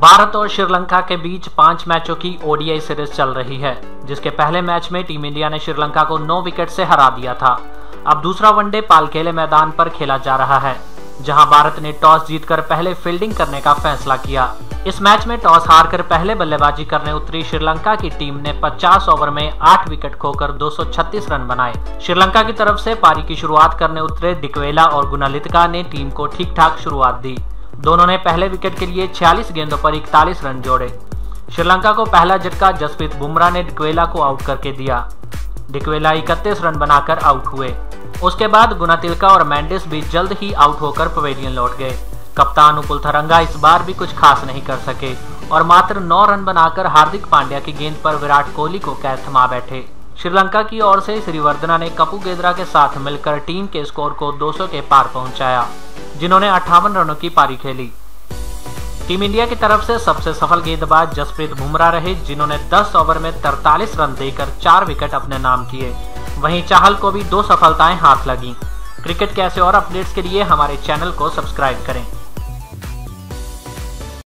भारत और श्रीलंका के बीच 5 मैचों की ओडीआई सीरीज चल रही है, जिसके पहले मैच में टीम इंडिया ने श्रीलंका को 9 विकेट से हरा दिया था। अब दूसरा वनडे पालकेले मैदान पर खेला जा रहा है, जहां भारत ने टॉस जीतकर पहले फील्डिंग करने का फैसला किया। इस मैच में टॉस हारकर पहले बल्लेबाजी करने उतरी श्रीलंका की टीम ने 50 ओवर में 8 विकेट खोकर 236 रन बनाए। श्रीलंका की तरफ से पारी की शुरुआत करने उतरे डिकवेला और गुनालितका ने टीम को ठीक ठाक शुरुआत दी। दोनों ने पहले विकेट के लिए 46 गेंदों पर 41 रन जोड़े। श्रीलंका को पहला झटका जसप्रीत बुमराह ने डिकवेला को आउट करके दिया। डिकवेला 31 रन बनाकर आउट हुए। उसके बाद गुनातिलका और मेंडिस भी जल्द ही आउट होकर पवेलियन लौट गए। कप्तान उपुल थरंगा इस बार भी कुछ खास नहीं कर सके और मात्र 9 रन बनाकर हार्दिक पांड्या की गेंद पर विराट कोहली को कैच थमा बैठे। श्रीलंका की ओर से श्रीवर्धना ने कपुगेदरा के साथ मिलकर टीम के स्कोर को 200 के पार पहुंचाया, जिन्होंने 58 रनों की पारी खेली। टीम इंडिया की तरफ से सबसे सफल गेंदबाज जसप्रीत बुमराह रहे, जिन्होंने 10 ओवर में 43 रन देकर 4 विकेट अपने नाम किए। वहीं चाहल को भी 2 सफलताएं हाथ लगी। क्रिकेट के ऐसे और अपडेट्स के लिए हमारे चैनल को सब्सक्राइब करें।